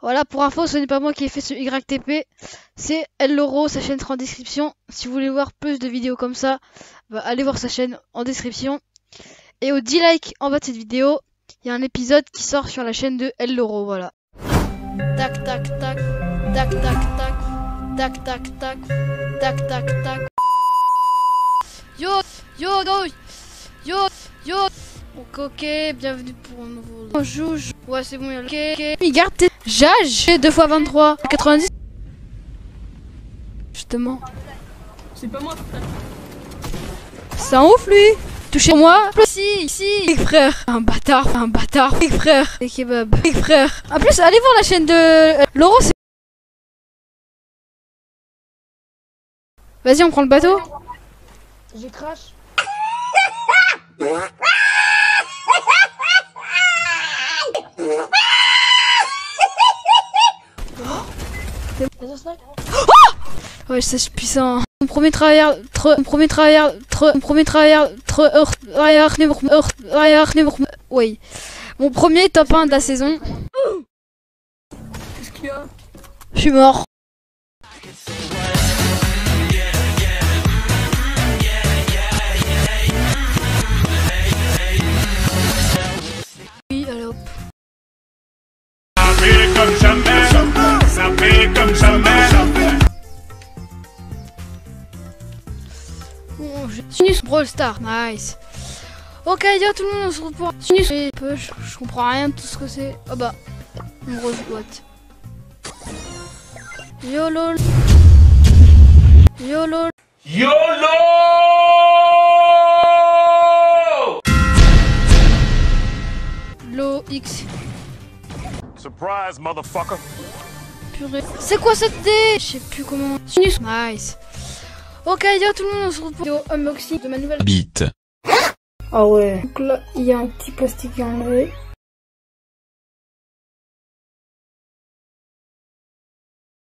Voilà, pour info, ce n'est pas moi qui ai fait ce YTP, c'est El Loro, sa chaîne sera en description. Si vous voulez voir plus de vidéos comme ça, bah, allez voir sa chaîne en description. Et aux 10 likes en bas de cette vidéo, il y a un épisode qui sort sur la chaîne de El Loro, voilà. Tac tac tac, tac tac tac, tac tac tac, tac tac tac. Yo, yo, yo, yo, yo. Ok, bienvenue pour un nouveau... On joue, ouais c'est bon, ok, ok. Il garde tes... Jage 2 x 23, 90. Justement. C'est pas moi, putain. C'est un ouf, lui. Touchez moi. Si, si. Big frère. Un bâtard. Big frère. Et kebab. Big frère. En plus, allez voir la chaîne de... Loro, c'est... Vas-y, on prend le bateau. J'ai crash. Oh ouais, je suis puissant. Mon premier tryhard, oui. Mon premier top 1 de la saison. Qu'est-ce qu'il y a? Je suis mort. Oui, allez hop. Ça fait comme jamais. Bon, j'ai fini Brawl Star, nice. Ok, yo tout le monde, on se retrouve. Je comprends rien de tout ce que c'est. Oh bah, une grosse boîte. YOLO. YOLO. YOLO. L'OX X. Surprise, motherfucker. Purée. C'est quoi cette dé? Je sais plus comment. Nice. Ok, yo tout le monde, on se retrouve pour unboxing de ma nouvelle bite. Ah ouais. Donc là, il y a un petit plastique enlevé.